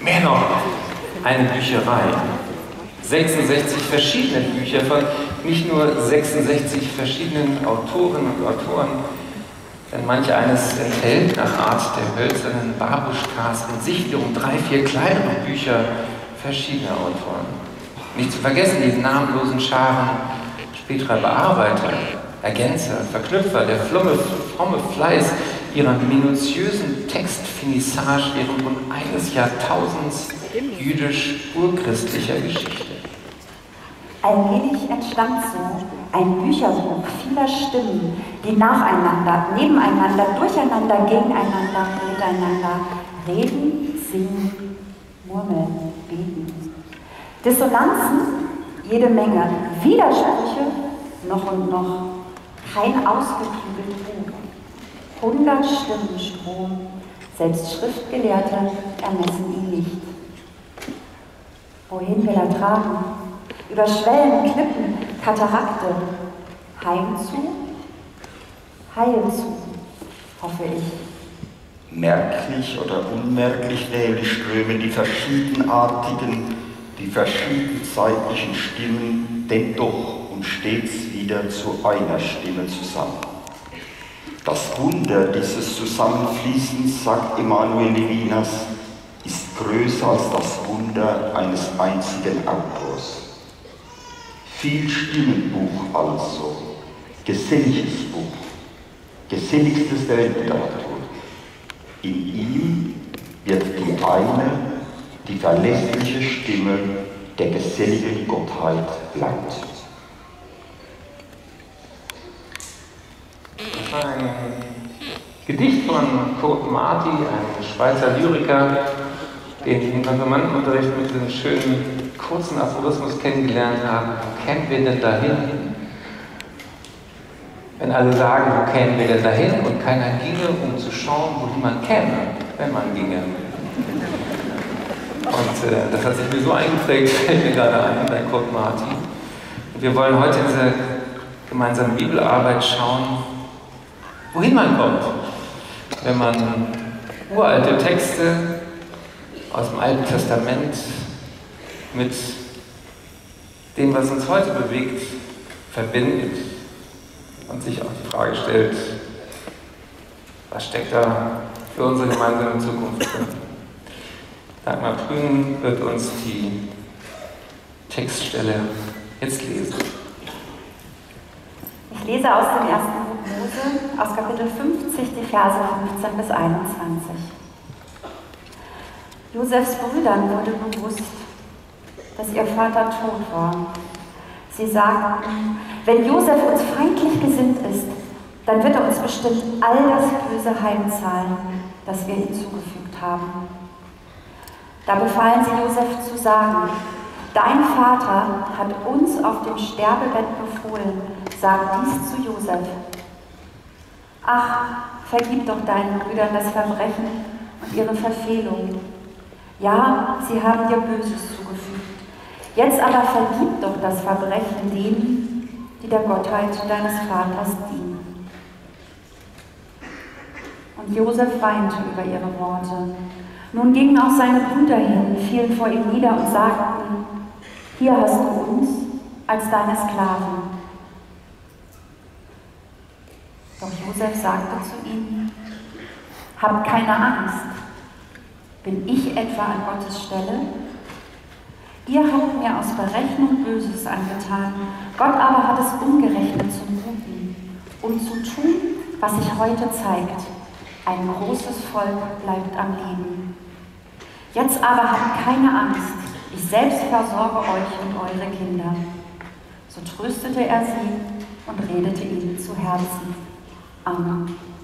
Mehr noch, eine Bücherei. 66 verschiedene Bücher von nicht nur 66 verschiedenen Autorinnen und Autoren, denn manch eines enthält nach Art der hölzernen Babuschkas in Sichtierung 3, 4 kleinere Bücher verschiedener Autoren. Nicht zu vergessen die namenlosen Scharen späterer Bearbeiter, Ergänzer, Verknüpfer, der fromme Fleiß ihrer minutiösen Textfinissage während rund eines Jahrtausends jüdisch-urchristlicher Geschichte. Allmählich entstand so ein Bücherbuch vieler Stimmen, die nacheinander, nebeneinander, durcheinander, gegeneinander, miteinander reden, singen, murmeln, beten. Dissonanzen, jede Menge, Widersprüche, noch und noch, kein ausgetrübelt Buch, 100 Stimmenstrom, selbst Schriftgelehrte ermessen ihn nicht. Wohin will er tragen? Über Schwellen, Klippen, Katarakte. Heimzu? Heilzu, hoffe ich. Merklich oder unmerklich nämlich strömen die verschiedenartigen, die verschiedenzeitlichen Stimmen denn doch und stets wieder zu einer Stimme zusammen. Das Wunder dieses Zusammenfließens, sagt Emanuel Levinas, ist größer als das Wunder eines einzigen Autors. Viel Stimmenbuch also, geselliges Buch, geselligstes der Weltliteratur. In ihm wird die eine, die verlässliche Stimme der geselligen Gottheit bleibt. Ein Gedicht von Kurt Marti, einem Schweizer Lyriker, den ich im Konfirmandenunterricht mit diesem schönen kurzen Aphorismus kennengelernt habe. Wo kämen wir denn dahin? Wenn alle sagen, wo kämen wir denn dahin? Und keiner ginge, um zu schauen, wohin man käme, wenn man ginge. Und das hat sich mir so eingeprägt, fällt mir gerade ein, bei Kurt Marti. Und wir wollen heute in dieser gemeinsamen Bibelarbeit schauen, wohin man kommt, wenn man uralte Texte aus dem Alten Testament mit dem, was uns heute bewegt, verbindet und sich auch die Frage stellt, was steckt da für unsere gemeinsame Zukunft drin. Dagmar Prühn wird uns die Textstelle jetzt lesen. Ich lese aus dem 1. Mose, aus Kapitel 50, die Verse 15 bis 21. Josefs Brüdern wurde bewusst, dass ihr Vater tot war. Sie sagten, wenn Josef uns feindlich gesinnt ist, dann wird er uns bestimmt all das Böse heimzahlen, das wir ihm zugefügt haben. Da befahlen sie Josef zu sagen, dein Vater hat uns auf dem Sterbebett befohlen, sag dies zu Josef. Ach, vergib doch deinen Brüdern das Verbrechen und ihre Verfehlung. Ja, sie haben dir Böses zugefügt. Jetzt aber vergib doch das Verbrechen denen, die der Gottheit deines Vaters dienen. Und Josef weinte über ihre Worte. Nun gingen auch seine Brüder hin, fielen vor ihm nieder und sagten, hier hast du uns als deine Sklaven. Doch Josef sagte zu ihnen, habt keine Angst. Bin ich etwa an Gottes Stelle? Ihr habt mir aus Berechnung Böses angetan, Gott aber hat es umgerechnet zum Guten, um zu tun, was sich heute zeigt. Ein großes Volk bleibt am Leben. Jetzt aber habt keine Angst, ich selbst versorge euch und eure Kinder. So tröstete er sie und redete ihnen zu Herzen. Amen.